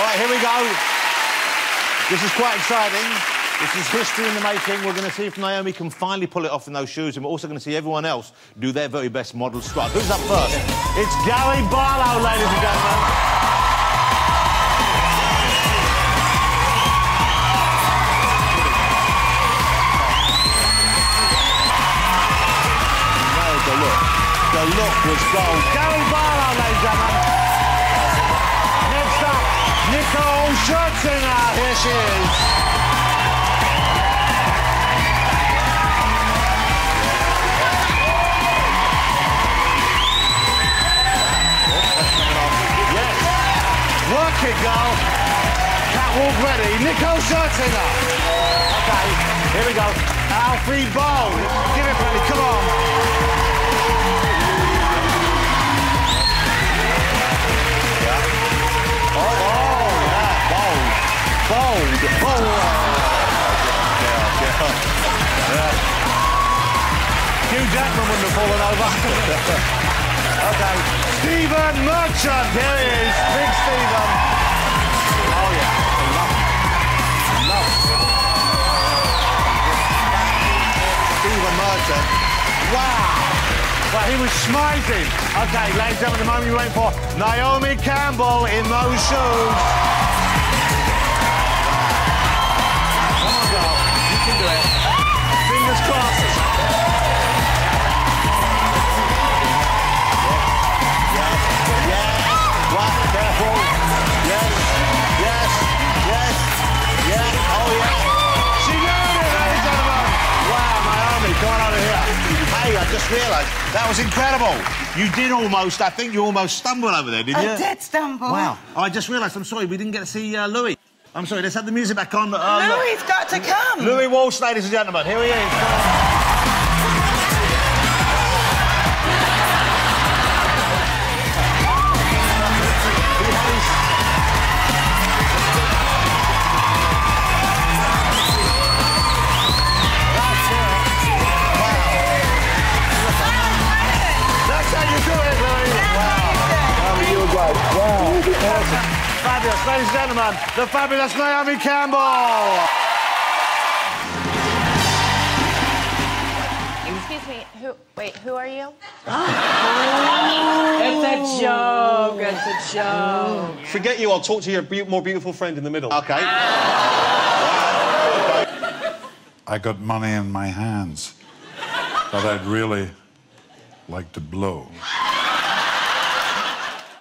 All right, here we go. This is quite exciting. This is history in the making. We're going to see if Naomi can finally pull it off in those shoes, and we're also going to see everyone else do their very best model strut. Who's up first? It's Gary Barlow, ladies and gentlemen. The look was gold. Gary Barlow, ladies and gentlemen. Next up, Nicole Scherzinger. Here she is. Yes. Work it, girl. Catwalk ready. Nicole Scherzinger. Okay, here we go. Alfred Bowe. Give it, buddy. Come on. Bold. Yeah. Hugh Jackman wouldn't have fallen over. Okay. Stephen Merchant, here he is. Big Stephen. Oh, yeah. Love. Stephen Merchant. Wow. Well, he was smiting. Okay, ladies and gentlemen, the moment you're waiting for, Naomi Campbell in those shoes. Fingers crossed. Yeah. Right, careful. Yes. Yes. Yes. Yes. Oh, yeah. She nailed it, ladies and gentlemen. Wow, Naomi, come on over here. Hey, I just realised, that was incredible. You did almost, I think you almost stumbled over there, didn't you? I did stumble. Wow. I just realised, I'm sorry, we didn't get to see Louis. I'm sorry, let's have the music back on. Louis's got to come. Louis Walsh, ladies and gentlemen. Here he is. That's how you do it, Louis. Wow. You were great. Wow. Awesome. Fabulous, ladies and gentlemen, the fabulous Naomi Campbell! Excuse me, who are you? Oh. It's a joke, it's a joke. Forget you, I'll talk to your more beautiful friend in the middle. Okay. I got money in my hands that I'd really like to blow.